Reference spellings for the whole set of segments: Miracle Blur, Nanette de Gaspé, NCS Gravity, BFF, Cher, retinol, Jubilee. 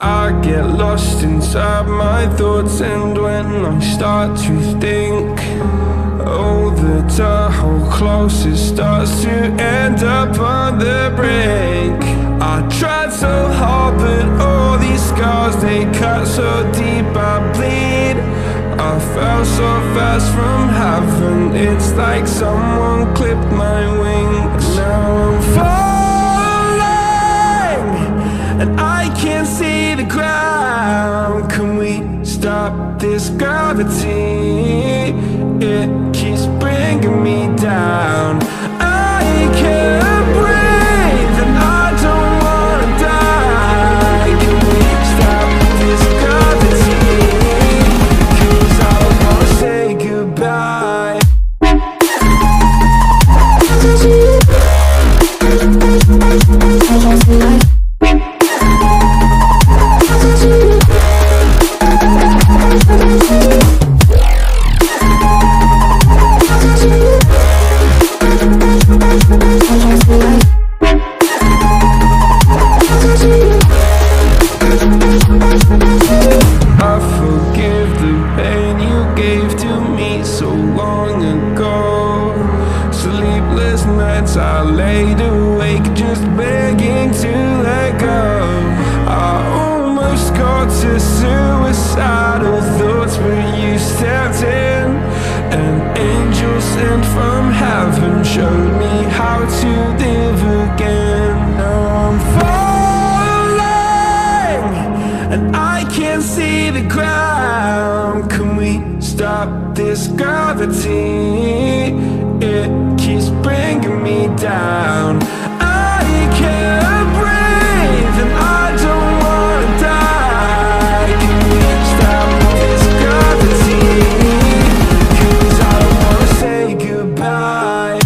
I get lost inside my thoughts, and when I start to think, oh, the tunnel closest starts to end up on the brink. I tried so hard, but all these scars, they cut so deep I bleed. I fell so fast from heaven, it's like someone clipped my wings. Now I'm falling, and I can't see the ground. Can we stop this gravity? It keeps bringing me down. I can't breathe and I don't wanna die. Can we stop this gravity? 'Cause I wanna say goodbye. I laid awake just begging to let go. I almost got to suicidal thoughts, but you stepped in. An angel sent from heaven showed me how to live again. Now I'm falling, and I can't see the ground. Can we stop this gravity? It keeps bringing me down. I can't breathe and I don't wanna die. Can we stop this gravity? 'Cause I don't wanna say goodbye.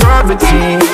Gravity.